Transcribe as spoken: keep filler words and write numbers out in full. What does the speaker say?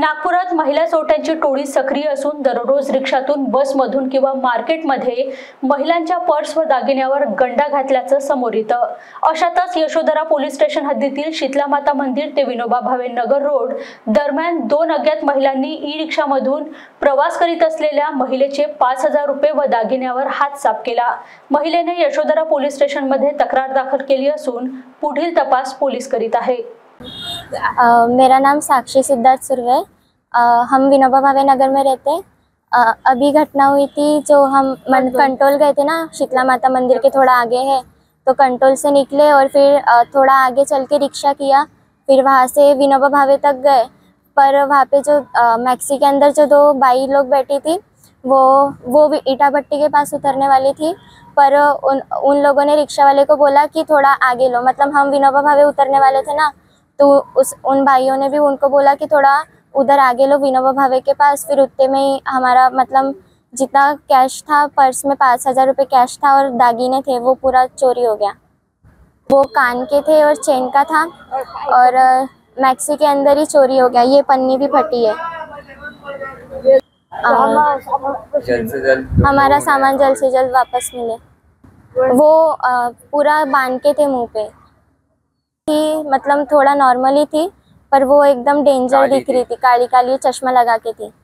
नागपुरात महिला चोरट्यांची टोळी सक्रिय असून दररोज रिक्षातून, बसमधून किंवा मार्केटमध्ये महिलांच्या पर्स व दागिन्यावर गंडा घातल्याचं समोर येतं। अशातच यशोधरा पोलीस स्टेशन हद्दीतील शीतला माता मंदिर ते विनोबा भावे नगर रोड दरम्यान दोन अज्ञात महिलांनी ई रिक्षामधून प्रवास करीत असलेल्या महिलेचे पाच हजार रुपये व दागिन्यावर हात साफ केला। महिलेने यशोधरा पोलीस स्टेशन मध्ये तक्रार दाखल केली असून पुढील तपास पोलीस करीत आहे। Uh, मेरा नाम साक्षी सिद्धार्थ सुर्वे, uh, हम विनोबा भावे नगर में रहते। uh, अभी घटना हुई थी, जो हम मन कंट्रोल गए थे ना, शीतला माता मंदिर के थोड़ा आगे है, तो कंट्रोल से निकले और फिर uh, थोड़ा आगे चल के रिक्शा किया, फिर वहाँ से विनोबा भावे तक गए। पर वहाँ पे जो uh, मैक्सी के अंदर जो दो बाई लोग बैठी थी, वो वो ईटा भट्टी के पास उतरने वाली थी, पर उन उन लोगों ने रिक्शा वाले को बोला कि थोड़ा आगे लो, मतलब हम विनोबा भावे उतरने वाले थे ना, तो उस उन भाइयों ने भी उनको बोला कि थोड़ा उधर आगे लो विनोबा भावे के पास। फिर उतने में ही हमारा मतलब जितना कैश था पर्स में, पाँच हज़ार रुपये कैश था और दागिने थे, वो पूरा चोरी हो गया। वो कान के थे और चेन का था, और मैक्सी के अंदर ही चोरी हो गया। ये पन्नी भी फटी है। आ, जल से जल हमारा सामान जल्द से जल्द वापस मिले। वो आ, पूरा बांध के थे मुँह पे, मतलब थोड़ा नॉर्मली थी, पर वो एकदम डेंजर दिख रही थी, काली काली चश्मा लगा के थी।